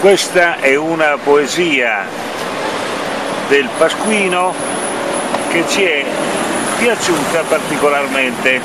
Questa è una poesia del Pasquino che ci è piaciuta particolarmente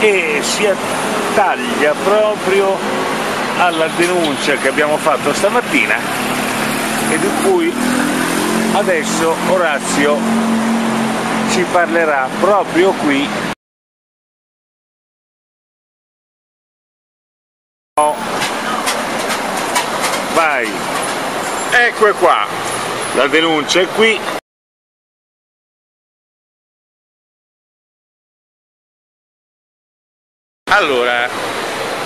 e si attaglia proprio alla denuncia che abbiamo fatto stamattina e di cui adesso Orazio ci parlerà proprio qui. Vai. Ecco qua, la denuncia è qui. Allora,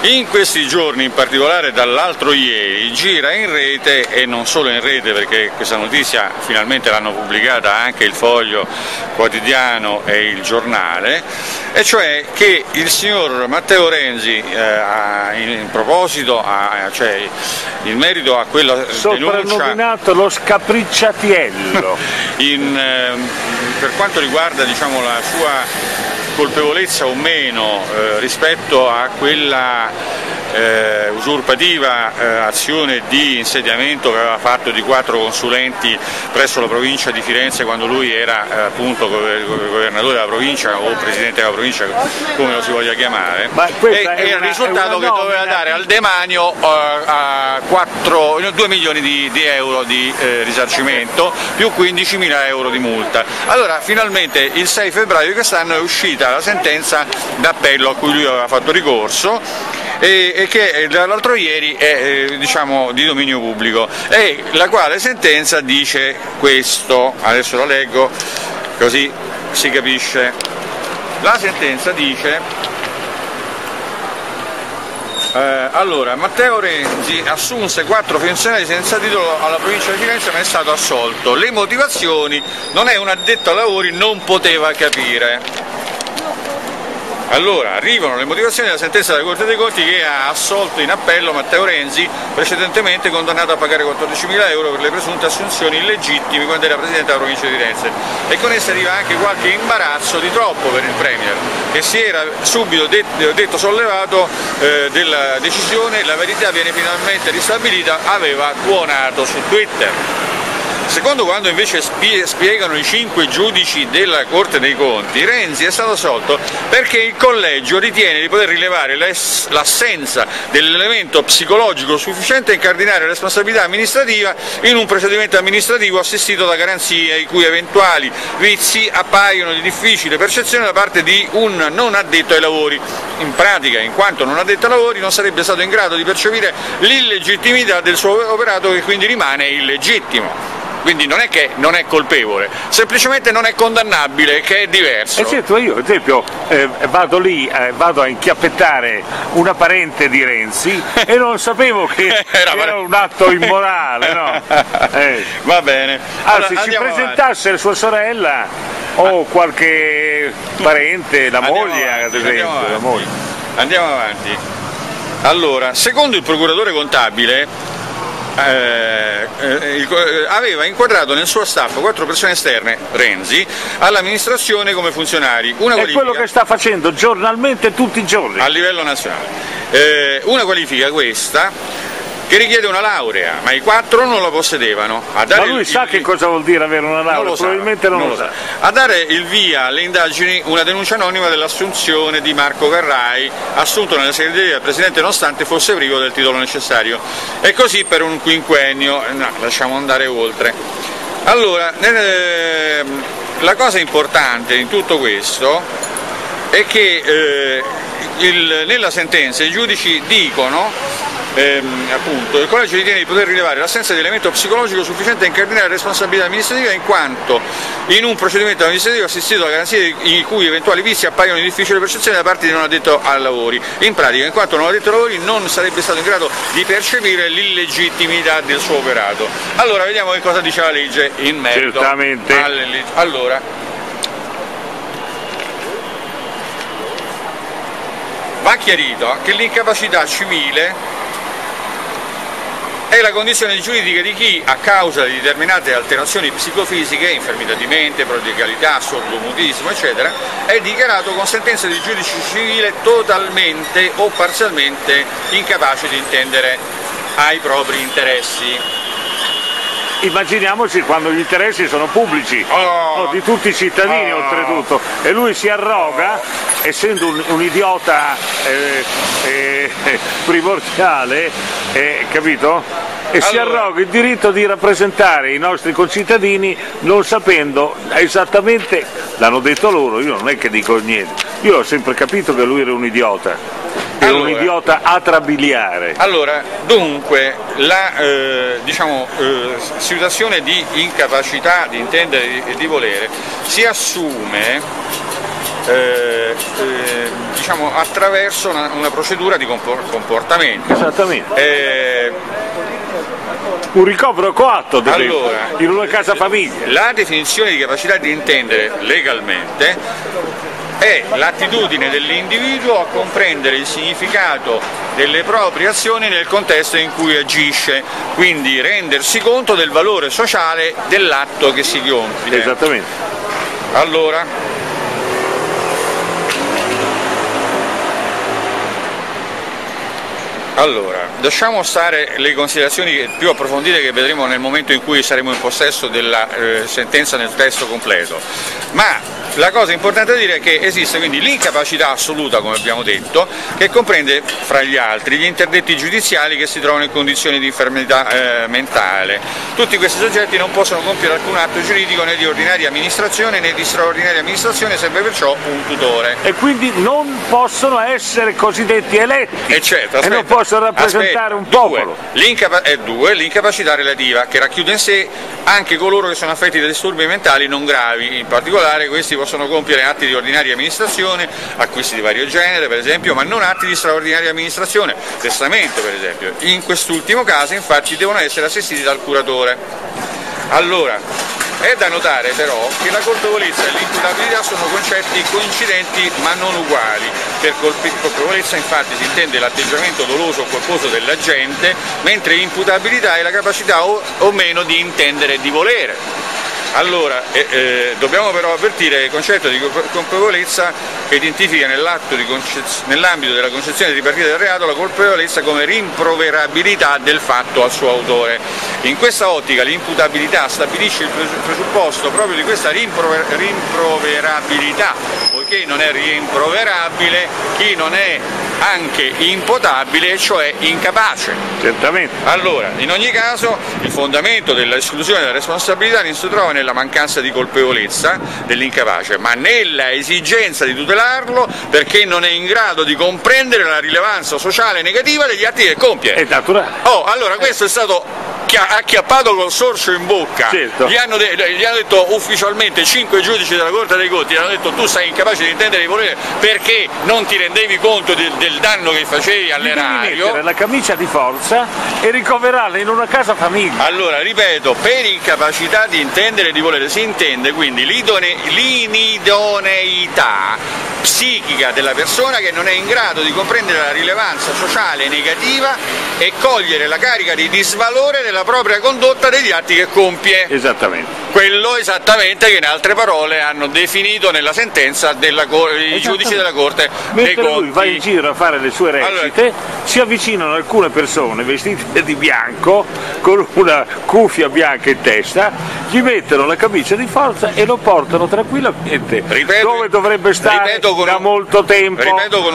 in questi giorni, in particolare dall'altro ieri, gira in rete, e non solo in rete perché questa notizia finalmente l'hanno pubblicata anche il Foglio Quotidiano e il Giornale, e cioè che il signor Matteo Renzi, in merito a quella denuncia, soprannominato lo scapricciatiello, per quanto riguarda, diciamo, la sua colpevolezza o meno rispetto a quella usurpativa azione di insediamento che aveva fatto di 4 consulenti presso la provincia di Firenze quando lui era appunto governatore della provincia o presidente della provincia, come lo si voglia chiamare, e il risultato che doveva dare al demanio a 2 milioni di euro di risarcimento più 15.000 euro di multa. Allora finalmente il 6 febbraio di quest'anno è uscita la sentenza d'appello a cui lui aveva fatto ricorso e che dall'altro ieri è, diciamo, di dominio pubblico, e la quale sentenza dice questo, adesso la leggo così si capisce. La sentenza dice: allora, Matteo Renzi assunse 4 funzionari senza titolo alla provincia di Firenze ma è stato assolto, le motivazioni non è un addetto ai lavori, non poteva capire. Allora, arrivano le motivazioni della sentenza della Corte dei Conti che ha assolto in appello Matteo Renzi, precedentemente condannato a pagare 14.000 euro per le presunte assunzioni illegittime quando era presidente della provincia di Firenze, e con essa arriva anche qualche imbarazzo di troppo per il Premier, che si era subito detto sollevato della decisione. La verità viene finalmente ristabilita, aveva tuonato su Twitter. Secondo quanto invece spiegano i 5 giudici della Corte dei Conti, Renzi è stato assolto perché il collegio ritiene di poter rilevare l'assenza dell'elemento psicologico sufficiente a incardinare la responsabilità amministrativa in un procedimento amministrativo assistito da garanzie i cui eventuali vizi appaiono di difficile percezione da parte di un non addetto ai lavori. In pratica, in quanto non addetto ai lavori, non sarebbe stato in grado di percepire l'illegittimità del suo operato, che quindi rimane illegittimo. Quindi non è che non è colpevole, semplicemente non è condannabile, che è diverso. E certo, io ad esempio vado lì, vado a inchiappettare una parente di Renzi e non sapevo che era un atto immorale, no? Va bene. Allora, se ci presentasse avanti sua sorella o qualche parente, la moglie ad esempio. Andiamo avanti. Allora, secondo il procuratore contabile, aveva inquadrato nel suo staff 4 persone esterne, Renzi, all'amministrazione come funzionari. Una qualifica, è quello che sta facendo giornalmente tutti i giorni a livello nazionale, una qualifica questa che richiede una laurea, ma i 4 non la possedevano. Ma lui sa che cosa vuol dire avere una laurea? Probabilmente non lo sa. A dare il via alle indagini una denuncia anonima dell'assunzione di Marco Carrai, assunto nella segreteria del Presidente nonostante fosse privo del titolo necessario. E così per un quinquennio, no, lasciamo andare oltre. Allora, la cosa importante in tutto questo è che nella sentenza i giudici dicono, appunto, il collegio ritiene di poter rilevare l'assenza di elemento psicologico sufficiente a incardinare la responsabilità amministrativa in quanto in un procedimento amministrativo assistito da garanzie i cui eventuali vizi appaiono di difficile percezione da parte di non addetto ai lavori. In pratica, in quanto non addetto ai lavori, non sarebbe stato in grado di percepire l'illegittimità del suo operato. Allora vediamo che cosa dice la legge in merito. Certamente. Allora, va chiarito che l'incapacità civile è la condizione giuridica di chi, a causa di determinate alterazioni psicofisiche, infermità di mente, prodigalità, sordomutismo, eccetera, è dichiarato con sentenza di giudice civile totalmente o parzialmente incapace di intendere ai propri interessi. Immaginiamoci quando gli interessi sono pubblici, no, di tutti i cittadini oltretutto, e lui si arroga, essendo un idiota primordiale, capito? E allora, si arroga il diritto di rappresentare i nostri concittadini non sapendo esattamente, l'hanno detto loro, io non è che dico niente, io ho sempre capito che lui era un idiota, un idiota atrabiliare. Allora, dunque, la situazione di incapacità di intendere e di volere si assume attraverso una procedura di comportamento. Esattamente. Un ricovero coatto, ad esempio, allora, in una casa famiglia. La definizione di capacità di intendere legalmente è l'attitudine dell'individuo a comprendere il significato delle proprie azioni nel contesto in cui agisce, quindi rendersi conto del valore sociale dell'atto che si compie. Esattamente. Allora, lasciamo stare le considerazioni più approfondite che vedremo nel momento in cui saremo in possesso della sentenza nel testo completo, ma la cosa importante da dire è che esiste quindi l'incapacità assoluta, come abbiamo detto, che comprende fra gli altri gli interdetti giudiziali che si trovano in condizioni di infermità mentale. Tutti questi soggetti non possono compiere alcun atto giuridico né di ordinaria amministrazione né di straordinaria amministrazione, serve perciò un tutore. E quindi non possono essere cosiddetti eletti. E certo, aspetta, e non possono rappresentare un popolo. Due, l'incapacità relativa, che racchiude in sé anche coloro che sono affetti da disturbi mentali non gravi, in particolare questi possono compiere atti di ordinaria amministrazione, acquisti di vario genere per esempio, ma non atti di straordinaria amministrazione, testamento per esempio. In quest'ultimo caso infatti devono essere assistiti dal curatore. Allora, è da notare però che la colpevolezza e l'incutabilità sono concetti coincidenti ma non uguali. Per colpevolezza infatti si intende l'atteggiamento doloso o colposo dell'agente, mentre imputabilità è la capacità o meno di intendere e di volere. Allora, dobbiamo però avvertire che il concetto di colpevolezza che identifica nell'ambito della concezione di partita del reato la colpevolezza come rimproverabilità del fatto al suo autore. In questa ottica l'imputabilità stabilisce il presupposto proprio di questa rimproverabilità, poiché non è rimproverabile chi non è anche impotabile, cioè incapace. Certamente. Allora, in ogni caso, il fondamento dell'esclusione della responsabilità non si trova nella mancanza di colpevolezza dell'incapace, ma nella esigenza di tutelarlo perché non è in grado di comprendere la rilevanza sociale negativa degli atti che compie. È naturale. Oh, allora questo è stato acchiappato col sorcio in bocca, certo. Gli hanno detto ufficialmente 5 giudici della Corte dei Conti, gli hanno detto tu sei incapace di intendere di volere perché non ti rendevi conto del danno che facevi all'erario. Devi mettere la camicia di forza e ricoverarla in una casa famiglia. Allora, ripeto, per incapacità di intendere e di volere si intende quindi l'inidoneità psichica della persona che non è in grado di comprendere la rilevanza sociale negativa e cogliere la carica di disvalore della propria condotta degli atti che compie. Esattamente. Quello esattamente che in altre parole hanno definito nella sentenza i giudici della Corte dei Conti. Mentre lui va in giro a fare le sue recite, allora, si avvicinano alcune persone vestite di bianco, con una cuffia bianca in testa, gli mettono la camicia di forza e lo portano tranquillamente, ripeto, dove dovrebbe stare da molto tempo,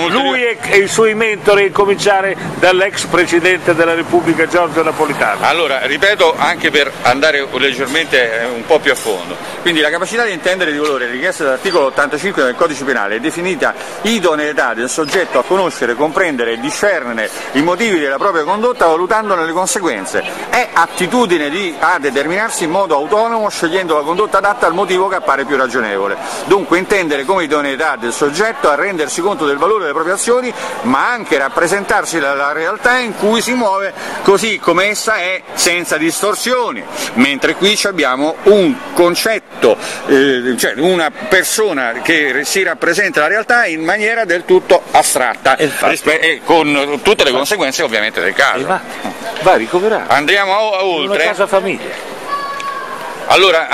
lui e i suoi mentori, a cominciare dall'ex Presidente della Repubblica Giorgio Napolitano. Allora, ripeto, anche per andare leggermente un po' più a fondo, quindi la capacità di intendere di valore richiesta dall'articolo 85 del Codice Penale è definita idoneità del soggetto a conoscere, comprendere e discernere i motivi della propria condotta valutandone le conseguenze, è attitudine a determinarsi in modo autonomo scegliendo la condotta adatta al motivo che appare più ragionevole, dunque intendere come idoneità del soggetto a rendersi conto del valore delle proprie azioni ma anche rappresentarsi la realtà in cui si muove così come essa è senza distorsioni, mentre qui abbiamo un concetto, cioè una persona che si rappresenta la realtà in maniera del tutto astratta e con tutte le conseguenze ovviamente del caso. Va ricoverato. Andiamo oltre. Una casa famiglia. Allora,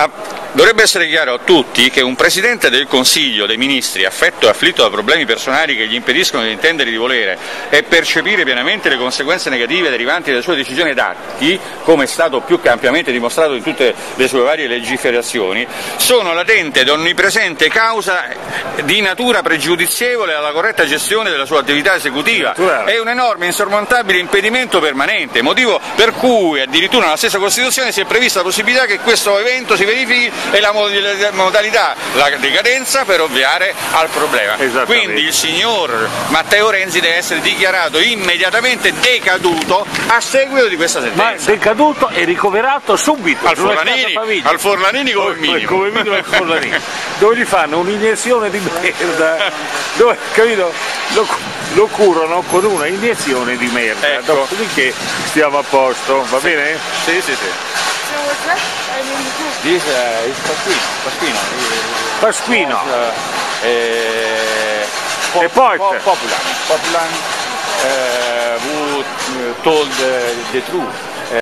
Dovrebbe essere chiaro a tutti che un Presidente del Consiglio dei Ministri, affetto e afflitto da problemi personali che gli impediscono di intendere, di volere e percepire pienamente le conseguenze negative derivanti dalle sue decisioni ed atti, come è stato più che ampiamente dimostrato in tutte le sue varie legiferazioni, sono latente ed onnipresente causa di natura pregiudizievole alla corretta gestione della sua attività esecutiva. È un enorme, insormontabile impedimento permanente, motivo per cui addirittura nella stessa Costituzione si è prevista la possibilità che questo evento si verifichi e la modalità, la decadenza, per ovviare al problema. Quindi il signor Matteo Renzi deve essere dichiarato immediatamente decaduto a seguito di questa sentenza. Ma decaduto e ricoverato subito al Forlanini come minimo al Forlanini, dove gli fanno un'iniezione di merda, dove, capito? Lo curano con una iniezione di merda, ecco. Dopodiché stiamo a posto, va bene? Sì, sì, sì. This is Pasquino. Popular who told the truth.